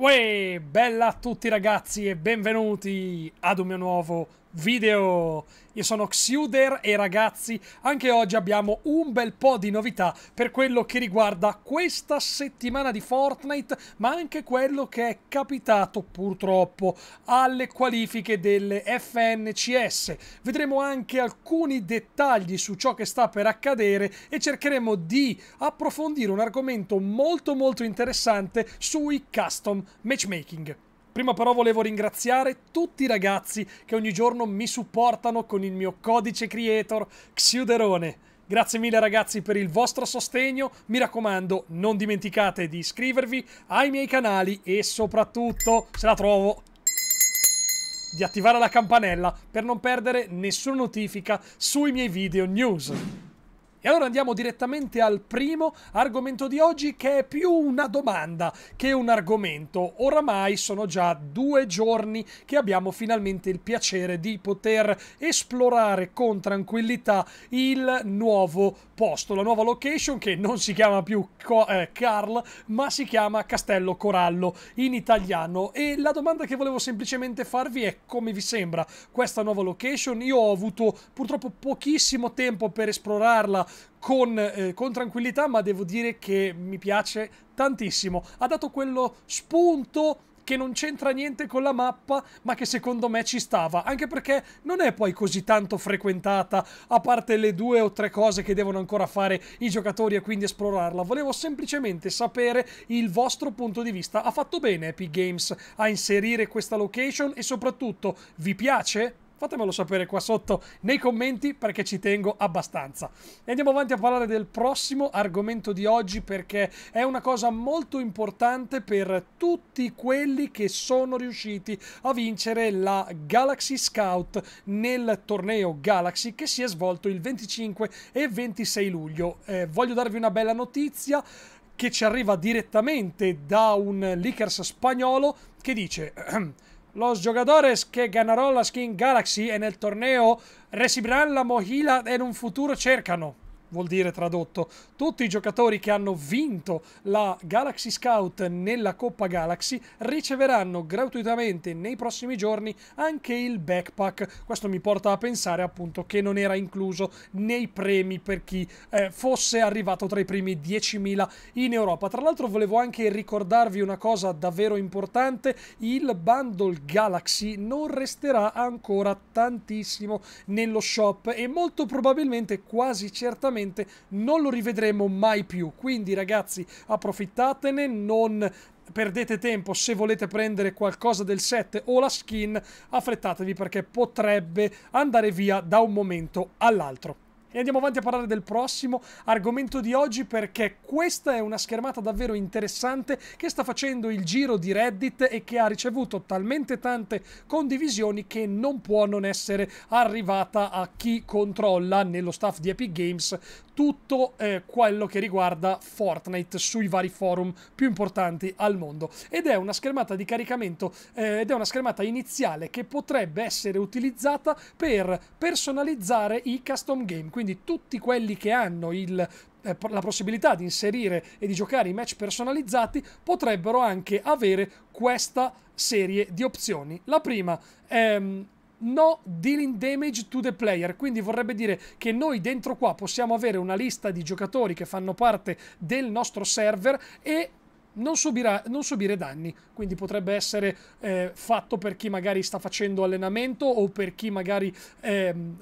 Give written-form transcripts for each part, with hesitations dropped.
Uè, bella a tutti ragazzi e benvenuti ad un mio nuovo video. Io sono Xiuder e ragazzi, anche oggi abbiamo un bel po' di novità per quello che riguarda questa settimana di Fortnite, ma anche quello che è capitato purtroppo alle qualifiche delle FNCS. Vedremo anche alcuni dettagli su ciò che sta per accadere e cercheremo di approfondire un argomento molto interessante sui custom matchmaking. Prima però volevo ringraziare tutti i ragazzi che ogni giorno mi supportano con il mio codice creator Xiuderone. Grazie mille ragazzi per il vostro sostegno, mi raccomando non dimenticate di iscrivervi ai miei canali e soprattutto, se la trovo, di attivare la campanella per non perdere nessuna notifica sui miei video news. E allora andiamo direttamente al primo argomento di oggi, che è più una domanda che un argomento. Oramai sono già 2 giorni che abbiamo finalmente il piacere di poter esplorare con tranquillità il nuovo posto, la nuova location, che non si chiama più Carl ma si chiama Castello Corallo in italiano. E la domanda che volevo semplicemente farvi è: come vi sembra questa nuova location? Io ho avuto purtroppo pochissimo tempo per esplorarla con tranquillità, ma devo dire che mi piace tantissimo. Ha dato quello spunto che non c'entra niente con la mappa, ma che secondo me ci stava, anche perché non è poi così tanto frequentata, a parte le 2 o 3 cose che devono ancora fare i giocatori e quindi esplorarla. Volevo semplicemente sapere il vostro punto di vista. Ha fatto bene Epic Games a inserire questa location e soprattutto vi piace? Fatemelo sapere qua sotto nei commenti, perché ci tengo abbastanza. E andiamo avanti a parlare del prossimo argomento di oggi, perché è una cosa molto importante per tutti quelli che sono riusciti a vincere la Galaxy Scout nel torneo Galaxy che si è svolto il 25 e 26 luglio. Voglio darvi una bella notizia che ci arriva direttamente da un leakers spagnolo che dice: Los jugadores que ganaron la skin Galaxy en el torneo recibirán la mochila en un futuro cercano. Vuol dire, tradotto, tutti i giocatori che hanno vinto la Galaxy Scout nella Coppa Galaxy riceveranno gratuitamente nei prossimi giorni anche il backpack. Questo mi porta a pensare appunto che non era incluso nei premi per chi fosse arrivato tra i primi 10.000 in Europa. Tra l'altro volevo anche ricordarvi una cosa davvero importante: il bundle Galaxy non resterà ancora tantissimo nello shop e molto probabilmente, quasi certamente, non lo rivedremo mai più. Quindi ragazzi, approfittatene, non perdete tempo. Se volete prendere qualcosa del set o la skin, affrettatevi perché potrebbe andare via da un momento all'altro. E andiamo avanti a parlare del prossimo argomento di oggi, perché questa è una schermata davvero interessante che sta facendo il giro di Reddit e che ha ricevuto talmente tante condivisioni che non può non essere arrivata a chi controlla nello staff di Epic Games tutto quello che riguarda Fortnite sui vari forum più importanti al mondo. Ed è una schermata di caricamento ed è una schermata iniziale che potrebbe essere utilizzata per personalizzare i custom game. Quindi tutti quelli che hanno la possibilità di inserire e di giocare i match personalizzati potrebbero anche avere questa serie di opzioni. La prima è no dealing damage to the player, quindi vorrebbe dire che noi dentro qua possiamo avere una lista di giocatori che fanno parte del nostro server e non subire danni. Quindi potrebbe essere fatto per chi magari sta facendo allenamento o per chi magari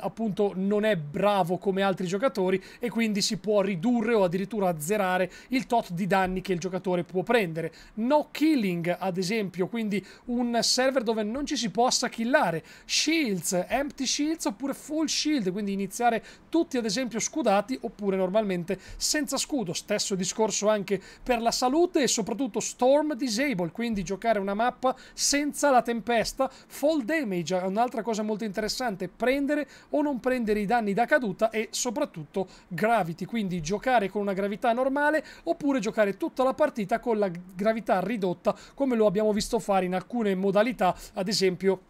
appunto non è bravo come altri giocatori, e quindi si può ridurre o addirittura azzerare il tot di danni che il giocatore può prendere. No killing, ad esempio, quindi un server dove non ci si possa killare. Shields, empty shields oppure full shield, quindi iniziare tutti ad esempio scudati oppure normalmente senza scudo. Stesso discorso anche per la salute e soprattutto soprattutto Storm Disable, quindi giocare una mappa senza la tempesta. Fall Damage è un'altra cosa molto interessante, prendere o non prendere i danni da caduta, e soprattutto Gravity, quindi giocare con una gravità normale oppure giocare tutta la partita con la gravità ridotta, come lo abbiamo visto fare in alcune modalità, ad esempio,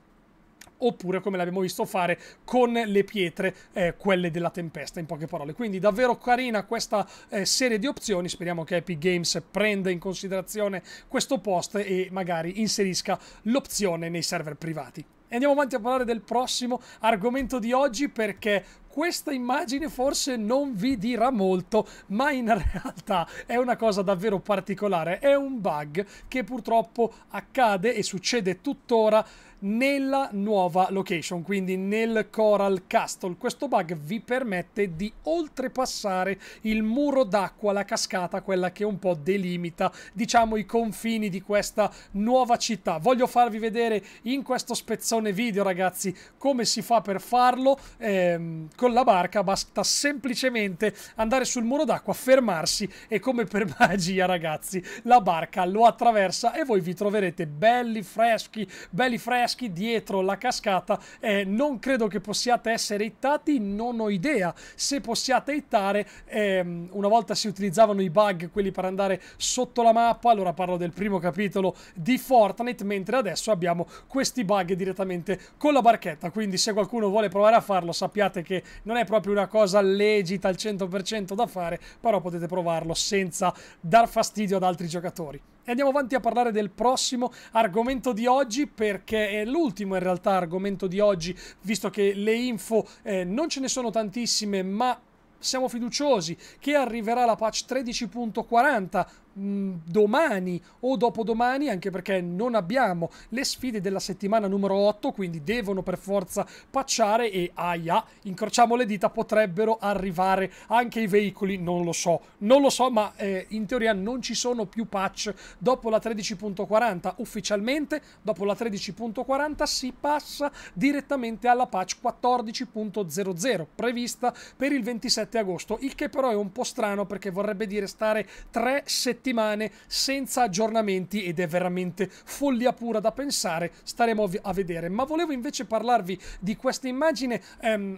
oppure come l'abbiamo visto fare con le pietre, quelle della tempesta, in poche parole. Quindi davvero carina questa serie di opzioni. Speriamo che Epic Games prenda in considerazione questo post e magari inserisca l'opzione nei server privati. E andiamo avanti a parlare del prossimo argomento di oggi, perché questa immagine forse non vi dirà molto, ma in realtà è una cosa davvero particolare. È un bug che purtroppo accade e succede tuttora nella nuova location, quindi nel Coral Castle. Questo bug vi permette di oltrepassare il muro d'acqua, la cascata, quella che un po' delimita, diciamo, i confini di questa nuova città. Voglio farvi vedere in questo spezzone video, ragazzi, come si fa per farlo. Con la barca basta semplicemente andare sul muro d'acqua, fermarsi e, come per magia, ragazzi, la barca lo attraversa e voi vi troverete belli freschi dietro la cascata. Non credo che possiate essere ittati, non ho idea se possiate ittare. Una volta si utilizzavano i bug, quelli per andare sotto la mappa, allora parlo del primo capitolo di Fortnite, mentre adesso abbiamo questi bug direttamente con la barchetta. Quindi se qualcuno vuole provare a farlo, sappiate che non è proprio una cosa legita al 100% da fare, però potete provarlo senza dar fastidio ad altri giocatori. E andiamo avanti a parlare del prossimo argomento di oggi, perché è l'ultimo in realtà argomento di oggi, visto che le info non ce ne sono tantissime, ma siamo fiduciosi che arriverà la patch 13.40 domani o dopodomani, anche perché non abbiamo le sfide della settimana numero 8, quindi devono per forza patchare e, ahia, incrociamo le dita, potrebbero arrivare anche i veicoli, non lo so, ma in teoria non ci sono più patch dopo la 13.40 ufficialmente. Dopo la 13.40 si passa direttamente alla patch 14.00 prevista per il 27 agosto, il che però è un po' strano, perché vorrebbe dire stare 3 settimane senza aggiornamenti, ed è veramente follia pura da pensare. Staremo a vedere. Ma volevo invece parlarvi di questa immagine.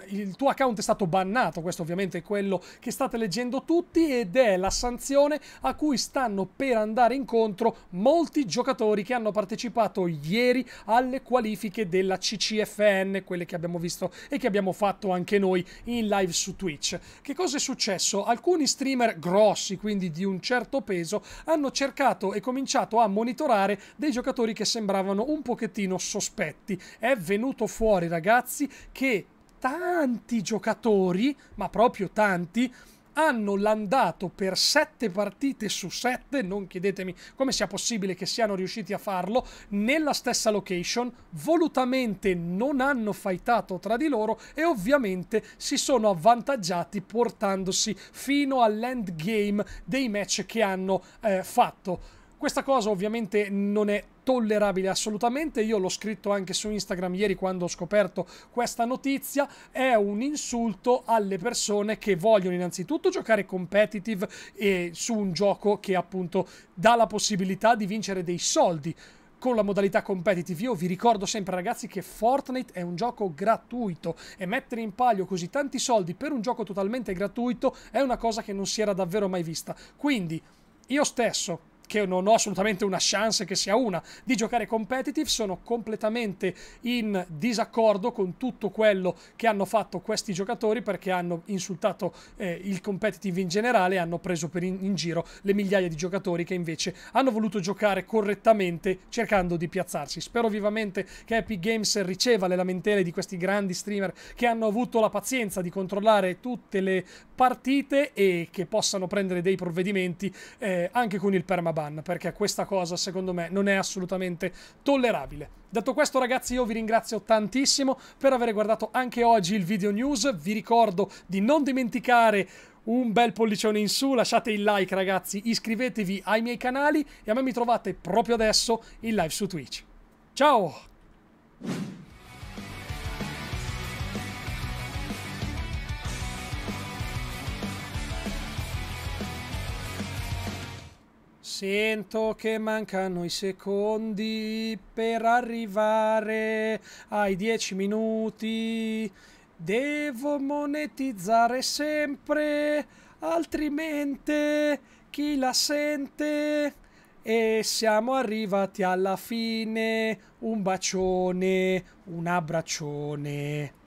Il tuo account è stato bannato, questo ovviamente è quello che state leggendo tutti, ed è la sanzione a cui stanno per andare incontro molti giocatori che hanno partecipato ieri alle qualifiche della CCFN, quelle che abbiamo visto e che abbiamo fatto anche noi in live su Twitch. Che cosa è successo? Alcuni streamer grossi, quindi di un certo peso, hanno cercato e cominciato a monitorare dei giocatori che sembravano un pochettino sospetti. È venuto fuori, ragazzi, che tanti giocatori, ma proprio tanti, hanno landato per 7 partite su 7, non chiedetemi come sia possibile che siano riusciti a farlo, nella stessa location, volutamente non hanno fightato tra di loro e ovviamente si sono avvantaggiati portandosi fino all'endgame dei match che hanno fatto. Questa cosa ovviamente non è tollerabile assolutamente. Io l'ho scritto anche su Instagram ieri quando ho scoperto questa notizia. È un insulto alle persone che vogliono innanzitutto giocare competitive e su un gioco che appunto dà la possibilità di vincere dei soldi con la modalità competitive. Io vi ricordo sempre, ragazzi, che Fortnite è un gioco gratuito e mettere in palio così tanti soldi per un gioco totalmente gratuito è una cosa che non si era davvero mai vista. Quindi io stesso, che non ho assolutamente una chance che sia una di giocare competitive, sono completamente in disaccordo con tutto quello che hanno fatto questi giocatori, perché hanno insultato il competitive in generale e hanno preso in giro le migliaia di giocatori che invece hanno voluto giocare correttamente cercando di piazzarsi. Spero vivamente che Epic Games riceva le lamentele di questi grandi streamer che hanno avuto la pazienza di controllare tutte le partite e che possano prendere dei provvedimenti anche con il permaban, perché questa cosa secondo me non è assolutamente tollerabile. Detto questo, ragazzi, io vi ringrazio tantissimo per aver guardato anche oggi il video news. Vi ricordo di non dimenticare un bel pollicione in su, lasciate il like, ragazzi, iscrivetevi ai miei canali e a me mi trovate proprio adesso in live su Twitch. Ciao! Sento che mancano i secondi per arrivare ai 10 minuti. Devo monetizzare sempre, altrimenti chi la sente? E siamo arrivati alla fine. Un bacione, un abbraccione.